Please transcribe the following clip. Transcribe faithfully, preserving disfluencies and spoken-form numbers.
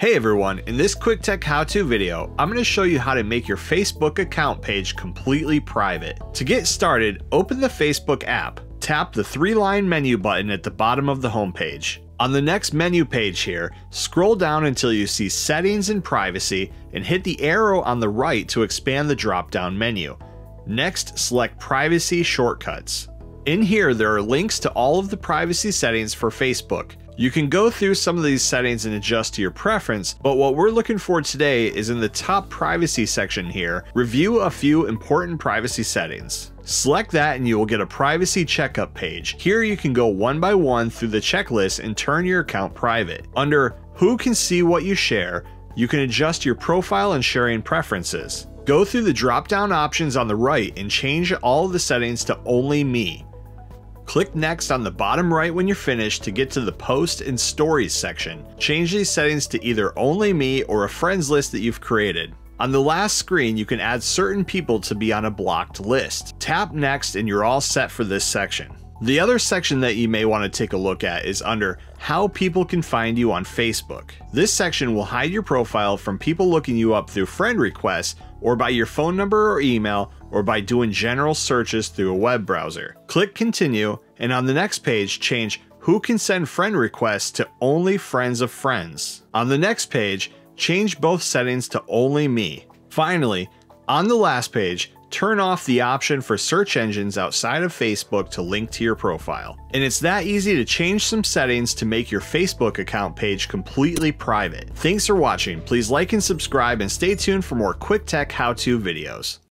Hey everyone, in this quick tech how-to video, I'm going to show you how to make your Facebook account page completely private. To get started, open the Facebook app, tap the three-line menu button at the bottom of the homepage. On the next menu page here, scroll down until you see Settings and Privacy and hit the arrow on the right to expand the drop-down menu. Next, select Privacy Shortcuts. In here, there are links to all of the privacy settings for Facebook. You can go through some of these settings and adjust to your preference, but what we're looking for today is in the top privacy section here, review a few important privacy settings. Select that and you will get a privacy checkup page. Here you can go one by one through the checklist and turn your account private. Under Who Can See What You Share, you can adjust your profile and sharing preferences. Go through the drop-down options on the right and change all of the settings to Only Me. Click Next on the bottom right when you're finished to get to the Post and Stories section. Change these settings to either Only Me or a friends list that you've created. On the last screen, you can add certain people to be on a blocked list. Tap Next and you're all set for this section. The other section that you may want to take a look at is under How People Can Find You on Facebook. This section will hide your profile from people looking you up through friend requests or by your phone number or email, or by doing general searches through a web browser. Click Continue, and on the next page, change Who Can Send Friend Requests to Only Friends of Friends. On the next page, change both settings to Only Me. Finally, on the last page, turn off the option for search engines outside of Facebook to link to your profile. And it's that easy to change some settings to make your Facebook account page completely private. Thanks for watching. Please like and subscribe and stay tuned for more quick tech how-to videos.